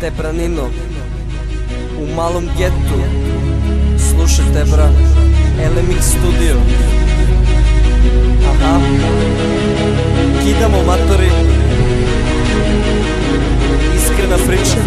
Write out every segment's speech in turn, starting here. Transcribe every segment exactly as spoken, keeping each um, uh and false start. te pranino u malom getu. Slušajte bra, L M X Studio. Aha, kidamo matori. Iskrena priča.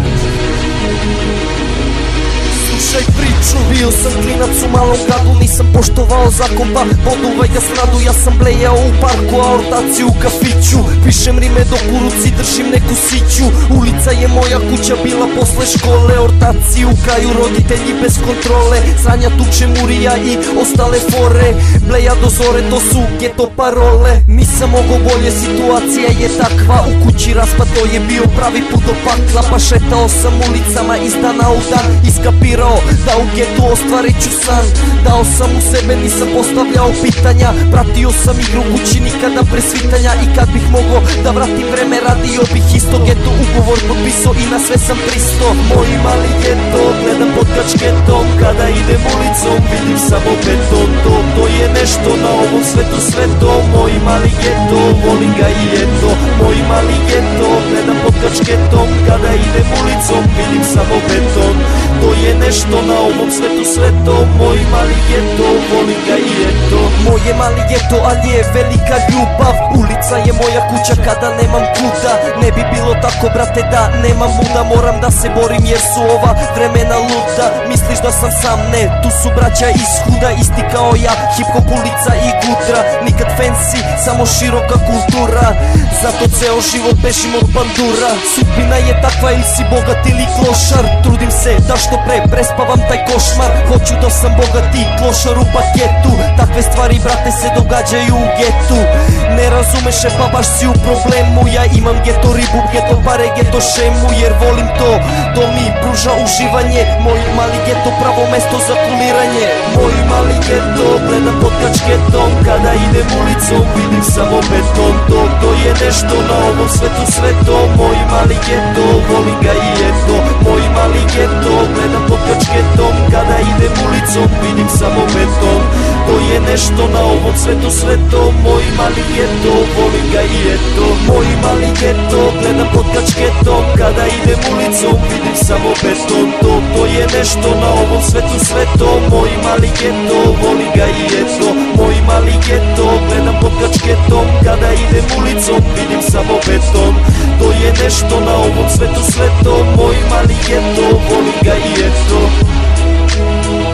Slušaj priču, bio sam klinac u malom gradu, nisam poštovao zakon pa vodu vega snadu. Ja sam blejao u parku, a ortaci u kafiću, pišem rime dok u ruci držim neku siću. Ulica je moja kuća bila posle škole, ortaci u kraju, roditelji bez kontrole. Sanja tuče murija i ostale fore, bleja do zore, to su geto parole. Nisam mogo bolje, situacija je takva, u kući raspad, to je bio pravi put do pakla. Pa šetao sam ulicama iz dana u dan, iskapirao da u getu ostvarit ću san. Dao sam u sebe, nisam postavljao pitanja, pratio sam igru kući nikada presvitanja. I kad bih mogao da vratim vreme, radio bih isto. Geto ugovor potpisao i na sve sam pristo. Moji mali geto, gledam pod kačketom, kada idem ulicom vidim samo beton. To, to je nešto na ovom svetu sveto. Moji mali geto, volim ga i eto. Moji mali geto, gledam pod kačketom, kada idem ulicom vidim samo beton. To je nešto na ovom svetu sveto. Moj mali geto, volim ga i eto. Moje mali geto, ali je velika ljubav. Ulica je moja kuća kada nemam kuda. Ne bi bilo tako brate da nemam muda. Moram da se borim jer su ova vremena luda. Misliš da sam sam, ne, tu su braća iz huda, isti kao ja, hip-hop ulica i gutra. Nikad fancy, samo široka kultura, zato ceo život bešim od bandura. Sudbina je takva, ili si bogat ili klošar. Trudim se da što pre prespavam taj košmar. Hoću da sam bogat i klošar u paketu. Takve stvari brate se događaju u getu. Ne razumeš je pa baš si u problemu. Ja imam geto ribu, geto pare, geto šemu, jer volim to, to mi pruža uživanje. Moj mali geto, pravo mesto za kuliranje. Moj mali geto, gledam pod kačketom, kada idem ulicom vidim samo beton. To, to je nešto na ovom svetu sveto. Moj mali geto, volim ga i eto. Moj mali geto, gledam pod kačketom, kada idem ulicom vidim samo beton. To je nešto na ovom svetu sveto. Moj mali geto, volim ga i eto. Moj mali geto, gledam pod kačketom, kada idem ulicom vidim samo beton. To, to je nešto na ovom svetu sveto. Moj mali geto, volim ga i eto. Moj mali geto, gledam pod kačketom, kada idem ulicom vidim samo beton. To je nešto na ovom svetu sveto. Moj mali geto, volim ga i eto.